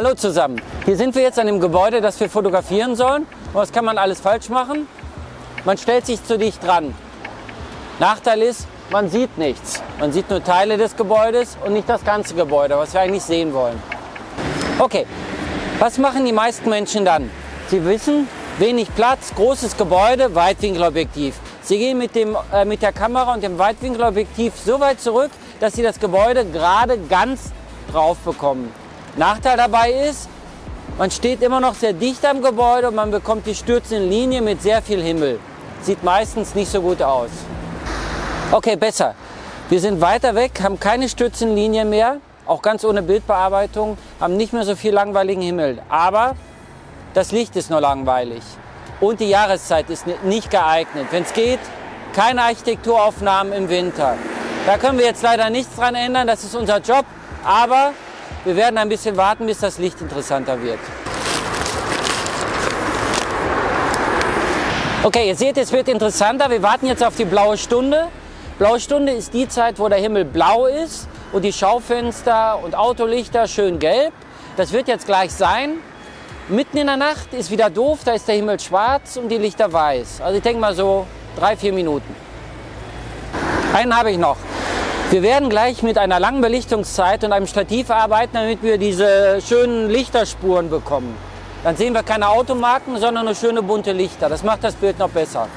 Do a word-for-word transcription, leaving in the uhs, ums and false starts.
Hallo zusammen, hier sind wir jetzt an dem Gebäude, das wir fotografieren sollen. Und was kann man alles falsch machen? Man stellt sich zu dicht dran. Nachteil ist, man sieht nichts. Man sieht nur Teile des Gebäudes und nicht das ganze Gebäude, was wir eigentlich sehen wollen. Okay, was machen die meisten Menschen dann? Sie wissen, wenig Platz, großes Gebäude, Weitwinkelobjektiv. Sie gehen mit, dem, äh, mit der Kamera und dem Weitwinkelobjektiv so weit zurück, dass sie das Gebäude gerade ganz drauf bekommen. Nachteil dabei ist, man steht immer noch sehr dicht am Gebäude und man bekommt die stürzende Linie mit sehr viel Himmel. Sieht meistens nicht so gut aus. Okay, besser. Wir sind weiter weg, haben keine stürzende Linie mehr, auch ganz ohne Bildbearbeitung, haben nicht mehr so viel langweiligen Himmel. Aber das Licht ist nur langweilig und die Jahreszeit ist nicht geeignet. Wenn es geht, keine Architekturaufnahmen im Winter. Da können wir jetzt leider nichts dran ändern, das ist unser Job, aber wir werden ein bisschen warten, bis das Licht interessanter wird. Okay, ihr seht, es wird interessanter. Wir warten jetzt auf die blaue Stunde. Blaue Stunde ist die Zeit, wo der Himmel blau ist und die Schaufenster und Autolichter schön gelb. Das wird jetzt gleich sein. Mitten in der Nacht ist wieder doof, da ist der Himmel schwarz und die Lichter weiß. Also ich denke mal so drei, vier Minuten. Einen habe ich noch. Wir werden gleich mit einer langen Belichtungszeit und einem Stativ arbeiten, damit wir diese schönen Lichterspuren bekommen. Dann sehen wir keine Automarken, sondern nur schöne bunte Lichter. Das macht das Bild noch besser.